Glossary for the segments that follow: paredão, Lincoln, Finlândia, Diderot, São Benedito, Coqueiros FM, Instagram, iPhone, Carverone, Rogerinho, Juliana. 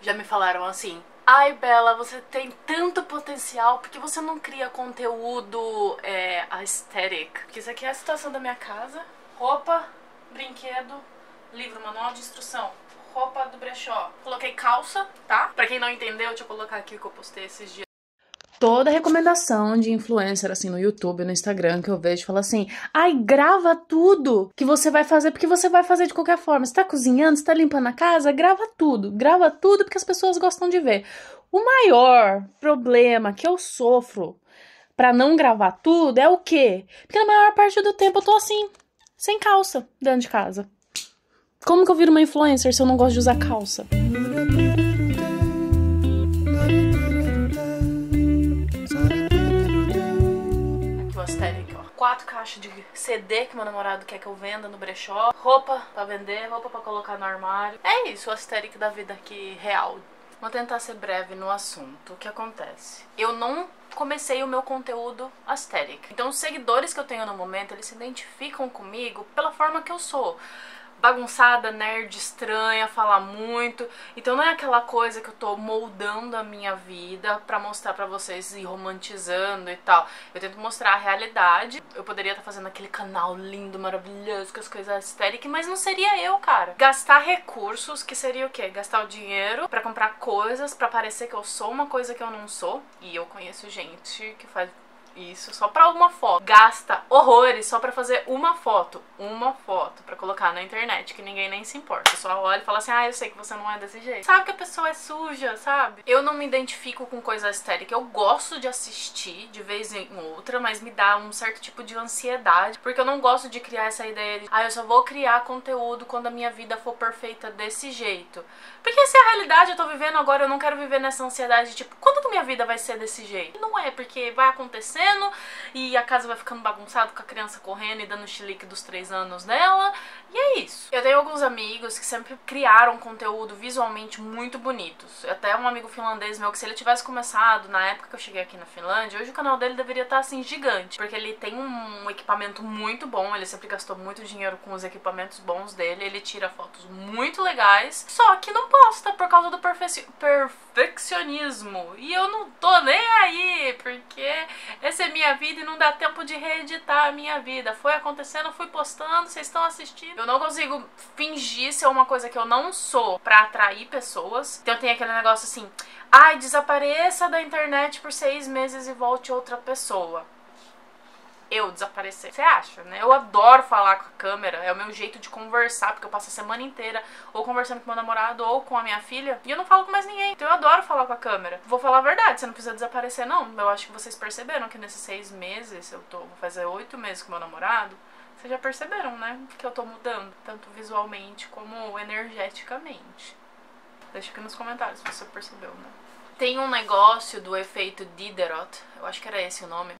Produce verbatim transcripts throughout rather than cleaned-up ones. Já me falaram assim: ai, Bela, você tem tanto potencial, porque você não cria conteúdo é, aesthetic? Porque isso aqui é a situação da minha casa. Roupa, brinquedo, livro, manual de instrução, roupa do brechó. Coloquei calça, tá? Pra quem não entendeu, deixa eu colocar aqui o que eu postei esses dias. Toda recomendação de influencer, assim, no YouTube, no Instagram, que eu vejo, fala assim: ai, grava tudo que você vai fazer, porque você vai fazer de qualquer forma. Você tá cozinhando, você tá limpando a casa, grava tudo. Grava tudo porque as pessoas gostam de ver. O maior problema que eu sofro pra não gravar tudo é o quê? Porque na maior parte do tempo eu tô assim, sem calça, dentro de casa. Como que eu viro uma influencer se eu não gosto de usar calça? Quatro caixas de C D que meu namorado quer que eu venda no brechó. Roupa pra vender, roupa pra colocar no armário. É isso, o aesthetic da vida aqui real. Vou tentar ser breve no assunto. O que acontece? Eu não comecei o meu conteúdo aesthetic. Então os seguidores que eu tenho no momento, eles se identificam comigo pela forma que eu sou. Bagunçada, nerd, estranha, falar muito. Então não é aquela coisa que eu tô moldando a minha vida pra mostrar pra vocês e romantizando e tal. Eu tento mostrar a realidade. Eu poderia estar fazendo aquele canal lindo, maravilhoso, com as coisas aesthetic, mas não seria eu, cara. Gastar recursos, que seria o quê? Gastar o dinheiro pra comprar coisas, pra parecer que eu sou uma coisa que eu não sou. E eu conheço gente que faz isso só pra uma foto. Gasta horrores só pra fazer uma foto. Uma foto pra colocar na internet, que ninguém nem se importa. Só olha e fala assim: ah, eu sei que você não é desse jeito. Sabe que a pessoa é suja, sabe? Eu não me identifico com coisa estética. Eu gosto de assistir de vez em outra, mas me dá um certo tipo de ansiedade, porque eu não gosto de criar essa ideia de: ah, eu só vou criar conteúdo quando a minha vida for perfeita desse jeito. Porque se a realidade eu tô vivendo agora, eu não quero viver nessa ansiedade de tipo: quando que minha vida vai ser desse jeito? Não é, porque vai acontecer e a casa vai ficando bagunçada, com a criança correndo e dando chilique dos três anos dela, e é isso. Eu tenho alguns amigos que sempre criaram conteúdo visualmente muito bonitos. Até um amigo finlandês meu, que se ele tivesse começado na época que eu cheguei aqui na Finlândia, hoje o canal dele deveria estar assim gigante, porque ele tem um equipamento muito bom, ele sempre gastou muito dinheiro com os equipamentos bons dele, ele tira fotos muito legais, só que não posta por causa do perfec- perfeccionismo, e eu não tô nem aí, porque esse é minha vida e não dá tempo de reeditar a minha vida. Foi acontecendo, fui postando, vocês estão assistindo. Eu não consigo fingir ser uma coisa que eu não sou pra atrair pessoas. Então tem aquele negócio assim: ai, desapareça da internet por seis meses e volte outra pessoa. Eu desaparecer. Você acha, né? Eu adoro falar com a câmera, é o meu jeito de conversar, porque eu passo a semana inteira ou conversando com meu namorado ou com a minha filha, e eu não falo com mais ninguém. Então eu adoro falar com a câmera. Vou falar a verdade, você não precisa desaparecer, não. Eu acho que vocês perceberam que nesses seis meses, eu tô, vou fazer oito meses com meu namorado, vocês já perceberam, né? Que eu tô mudando, tanto visualmente como energeticamente. Deixa aqui nos comentários se você percebeu, né? Tem um negócio do efeito Diderot, eu acho que era esse o nome.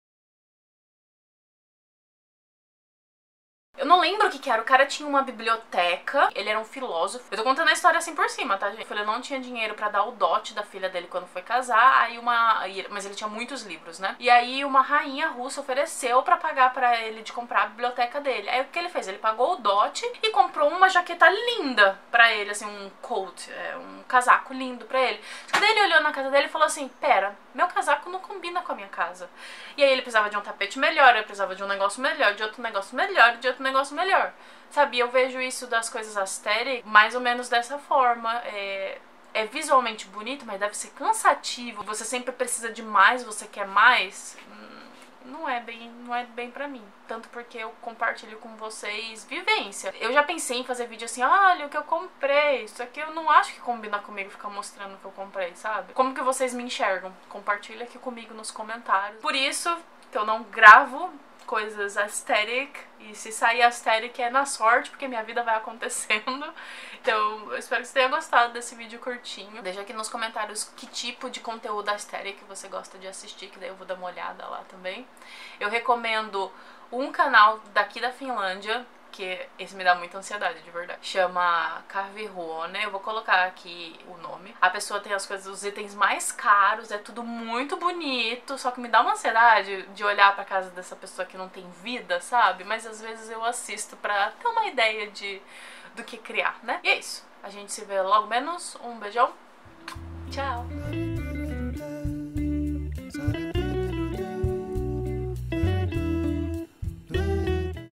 Eu não lembro o que que era, o cara tinha uma biblioteca, ele era um filósofo. Eu tô contando a história assim por cima, tá, gente? Ele não tinha dinheiro pra dar o dote da filha dele quando foi casar, aí uma... mas ele tinha muitos livros, né? E aí uma rainha russa ofereceu pra pagar pra ele de comprar a biblioteca dele. Aí o que ele fez? Ele pagou o dote e comprou uma jaqueta linda pra ele, assim, um coat, é, um casaco lindo pra ele. Só que daí ele olhou na casa dele e falou assim: pera, meu casaco não combina com a minha casa. E aí ele precisava de um tapete melhor, ele precisava de um negócio melhor, de outro negócio melhor, de outro negócio negócio melhor, sabe? Eu vejo isso das coisas aesthetic mais ou menos dessa forma. É, é visualmente bonito, mas deve ser cansativo. Você sempre precisa de mais, você quer mais. Não é bem, não é bem pra mim. Tanto porque eu compartilho com vocês vivência. Eu já pensei em fazer vídeo assim: olha o que eu comprei, isso aqui eu não acho que combina comigo ficar mostrando o que eu comprei, sabe? Como que vocês me enxergam? Compartilha aqui comigo nos comentários. Por isso que eu não gravo coisas aesthetic, e se sair aesthetic é na sorte, porque minha vida vai acontecendo. Então eu espero que você tenha gostado desse vídeo curtinho. Deixa aqui nos comentários que tipo de conteúdo aesthetic você gosta de assistir, que daí eu vou dar uma olhada lá também. Eu recomendo um canal daqui da Finlândia, que esse me dá muita ansiedade, de verdade. Chama Carverone, eu vou colocar aqui o nome. A pessoa tem as coisas, os itens mais caros, é tudo muito bonito, só que me dá uma ansiedade de olhar pra casa dessa pessoa que não tem vida, sabe? Mas às vezes eu assisto pra ter uma ideia de, do que criar, né? E é isso, a gente se vê logo menos, um beijão. Tchau!